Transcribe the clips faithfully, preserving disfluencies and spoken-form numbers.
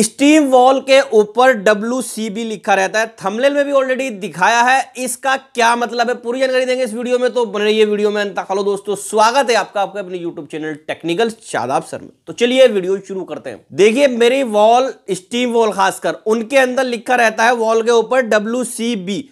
Steam wall के ऊपर W C B लिखा रहता है, थंबनेल में भी ऑलरेडी दिखाया है। इसका क्या मतलब है पूरी जानकारी देंगे इस वीडियो में, तो बने रहिए वीडियो में अंत तक। हेलो दोस्तों, स्वागत है आपका आपके अपने YouTube channel technical Shadab sir में। तो चलिए वीडियो शुरू करते हैं। देखिए मेरी वॉल, स्टीम वॉल खासकर, उनके अंदर लिखा रहता है वॉल के ऊपर डब्ल्यू सी बी।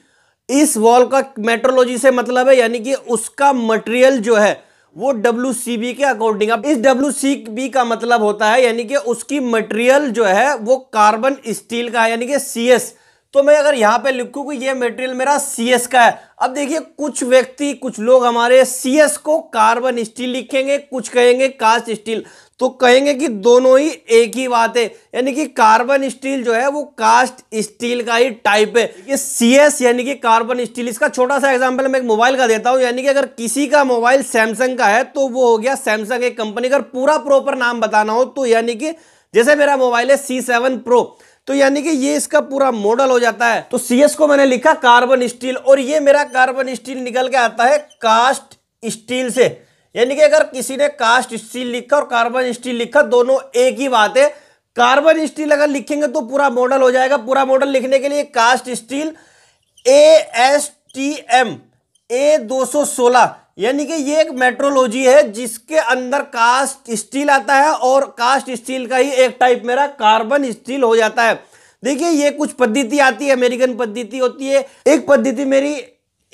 इस वॉल का मेट्रोलॉजी से मतलब है, यानी कि उसका मटेरियल जो है वो डब्ल्यू सी बी के अकॉर्डिंग। अब इस डब्ल्यू सी बी का मतलब होता है, यानी कि उसकी मटेरियल जो है वो कार्बन स्टील का है, यानी कि सी एस। तो मैं अगर यहाँ पे लिखूँ कि ये मटेरियल मेरा सी एस का है। अब देखिए कुछ व्यक्ति, कुछ लोग हमारे सी एस को कार्बन स्टील लिखेंगे, कुछ कहेंगे कास्ट स्टील, तो कहेंगे कि दोनों ही एक ही बात है, यानी कि कार्बन स्टील जो है वो कास्ट स्टील का ही टाइप है। ये सी एस यानी कि कार्बन स्टील। इसका छोटा सा एग्जांपल मैं एक मोबाइल का देता हूँ, यानी कि अगर किसी का मोबाइल सैमसंग का है तो वो हो गया सैमसंग एक कंपनी। अगर पूरा प्रॉपर नाम बताना हो तो यानी कि जैसे मेरा मोबाइल है सी सेवन प्रो, तो यानी कि ये इसका पूरा मॉडल हो जाता है। तो सी एस को मैंने लिखा कार्बन स्टील, और ये मेरा कार्बन स्टील निकल के आता है कास्ट स्टील से। यानी कि अगर किसी ने कास्ट स्टील लिखा और कार्बन स्टील लिखा, दोनों एक ही बात है। कार्बन स्टील अगर लिखेंगे तो पूरा मॉडल हो जाएगा। पूरा मॉडल लिखने के लिए cast steel A S T M A दो सौ सोलह, यानी कि ये एक मेट्रोलॉजी है जिसके अंदर कास्ट स्टील आता है, और कास्ट स्टील का ही एक टाइप मेरा कार्बन स्टील हो जाता है। देखिए ये कुछ पद्धति आती है, अमेरिकन पद्धति होती है, एक पद्धति मेरी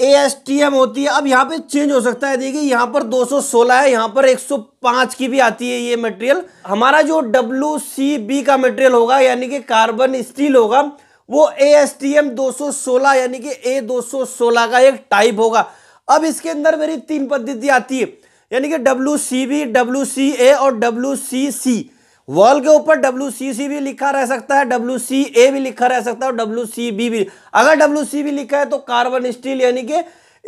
ए एस टी एम होती है। अब यहाँ पे चेंज हो सकता है। देखिए यहाँ पर दो सौ सोलह है, यहाँ पर एक सौ पाँच की भी आती है। ये मटेरियल हमारा जो डब्ल्यू सी बी का मटेरियल होगा, यानी कि कार्बन स्टील होगा, वो ए एस टी एम दो सौ सोलह यानी कि ए दो सौ सोलह का एक टाइप होगा। अब इसके अंदर मेरी तीन पद्धति आती है, यानी कि W C B, W C A और डब्ल्यू सी सी। वॉल के ऊपर डब्ल्यू सी सी भी लिखा रह सकता है, डब्ल्यू सी ए भी लिखा रह सकता है, और डब्ल्यू सी बी भी। अगर डब्ल्यू सी बी लिखा है तो कार्बन स्टील यानी कि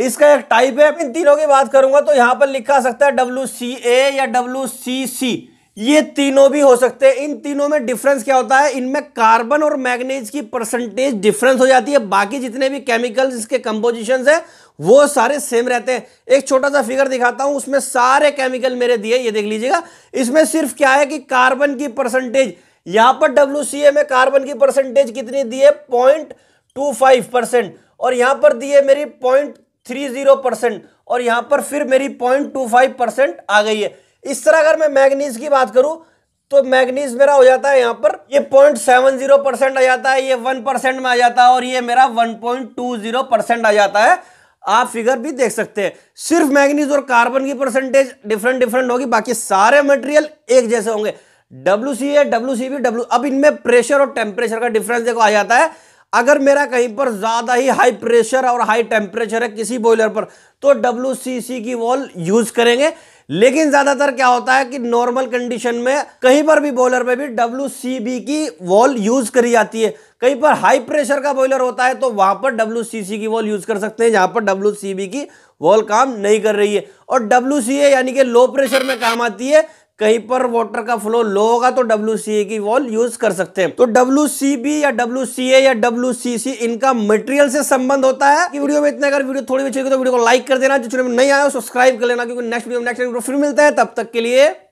इसका एक टाइप है। इन तीनों की बात करूंगा तो यहाँ पर लिखा सकता है डब्ल्यू सी ए या डब्ल्यू सी सी, ये तीनों भी हो सकते हैं। इन तीनों में डिफरेंस क्या होता है, इनमें कार्बन और मैग्नीज की परसेंटेज डिफरेंस हो जाती है। बाकी जितने भी केमिकल्स इसके कंपोजिशंस हैं वो सारे सेम रहते हैं। एक छोटा सा फिगर दिखाता हूं, उसमें सारे केमिकल मेरे दिए, ये देख लीजिएगा। इसमें सिर्फ क्या है कि कार्बन की परसेंटेज, यहाँ पर डब्ल्यू सी ए में कार्बन की परसेंटेज कितनी दी है, पॉइंट टू फाइव परसेंट, और यहाँ पर दी है मेरी पॉइंट थ्री जीरो परसेंट, और यहाँ पर फिर मेरी पॉइंट टू फाइव परसेंट आ गई है। इस तरह अगर मैं मैग्नीज की बात करूं तो मैग्नीज मेरा हो जाता है यहाँ पर, ये पॉइंट सेवन जीरो परसेंट आ जाता है, ये वन परसेंट में आ जाता है, और ये मेरा one point two zero percent आ जाता है। आप फिगर भी देख सकते हैं। सिर्फ मैग्नीज और कार्बन की परसेंटेज डिफरेंट डिफरेंट होगी, बाकी सारे मटेरियल एक जैसे होंगे। W C A, W C B, W अब इनमें प्रेशर और टेम्परेचर का डिफरेंस देखो आ जाता है। अगर मेरा कहीं पर ज़्यादा ही हाई प्रेशर और हाई टेम्परेचर है किसी बॉयलर पर, तो डब्ल्यू सी सी की वॉल यूज़ करेंगे। लेकिन ज़्यादातर क्या होता है कि नॉर्मल कंडीशन में कहीं पर भी बॉयलर में भी डब्ल्यू सी बी की वॉल यूज़ करी जाती है। कहीं पर हाई प्रेशर का बॉयलर होता है तो वहाँ पर डब्ल्यू सी सी की वॉल यूज़ कर सकते हैं, जहाँ पर डब्ल्यू सी बी की वॉल काम नहीं कर रही है। और डब्ल्यू सी ए यानी कि लो प्रेशर में काम आती है, कहीं पर वाटर का फ्लो लो होगा तो डब्ल्यू सी ए की वॉल यूज कर सकते हैं। तो डब्ल्यू सी बी या डब्ल्यू सी ए या डब्ल्यू सी सी इनका मटेरियल से संबंध होता है। कि वीडियो में इतना, अगर वीडियो थोड़ी भी अच्छी लगी तो वीडियो को लाइक कर देना, जो चैनल में नहीं आया सब्सक्राइब कर लेना, क्योंकि नेक्स्ट वीडियो में नेक्स्ट वीडियो फिर मिलते हैं। तब तक के लिए